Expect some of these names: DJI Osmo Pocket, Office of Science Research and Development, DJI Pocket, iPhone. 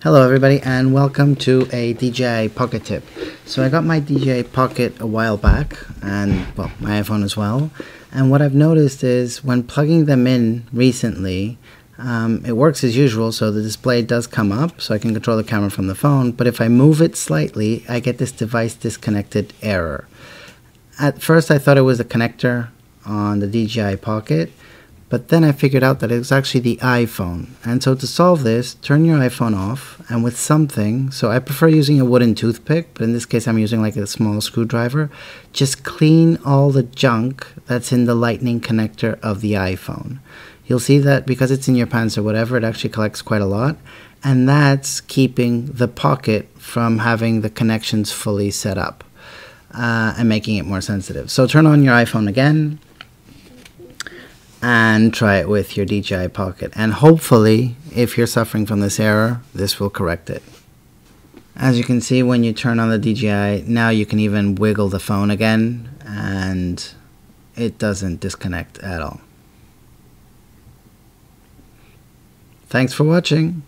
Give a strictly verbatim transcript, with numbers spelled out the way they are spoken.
Hello everybody and welcome to a D J I Pocket tip. So I got my D J I Pocket a while back and well my iPhone as well, and what I've noticed is when plugging them in recently um, it works as usual, so the display does come up so I can control the camera from the phone, but if I move it slightly I get this device disconnected error. At first I thought it was the connector on the D J I Pocket, but then I figured out that it was actually the iPhone. And so to solve this, turn your iPhone off and with something, so I prefer using a wooden toothpick, but in this case I'm using like a small screwdriver, just clean all the junk that's in the lightning connector of the iPhone. You'll see that because it's in your pants or whatever, it actually collects quite a lot, and that's keeping the Pocket from having the connections fully set up uh, and making it more sensitive. So turn on your iPhone again, and try it with your D J I Pocket, and hopefully if you're suffering from this error this will correct it. As you can see, when you turn on the D J I now you can even wiggle the phone again and it doesn't disconnect at all. Thanks for watching.